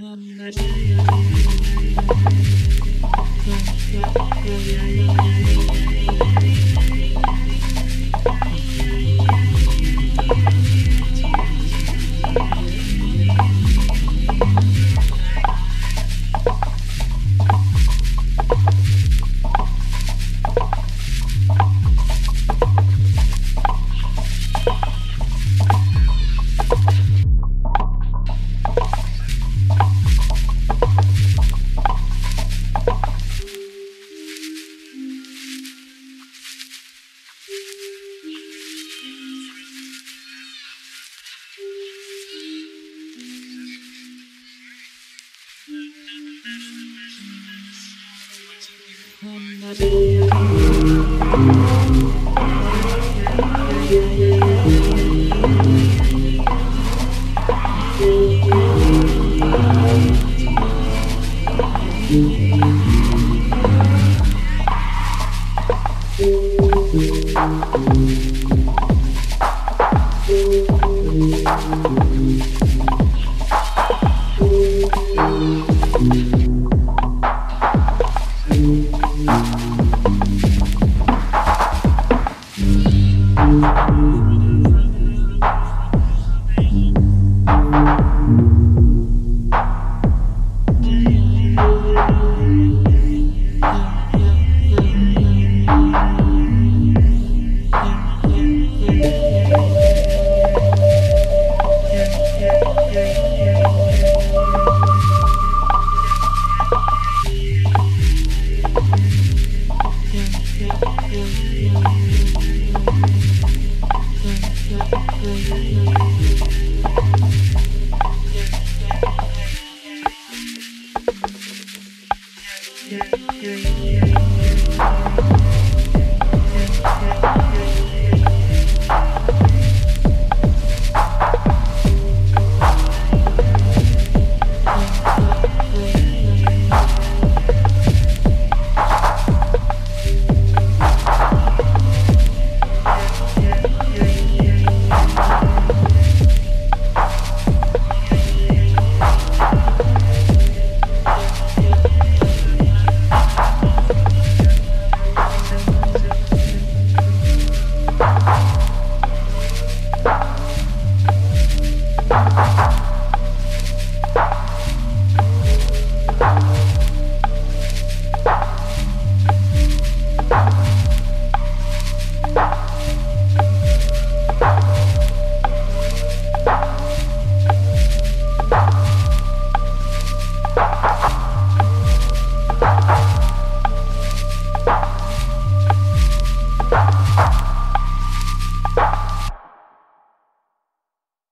I'm not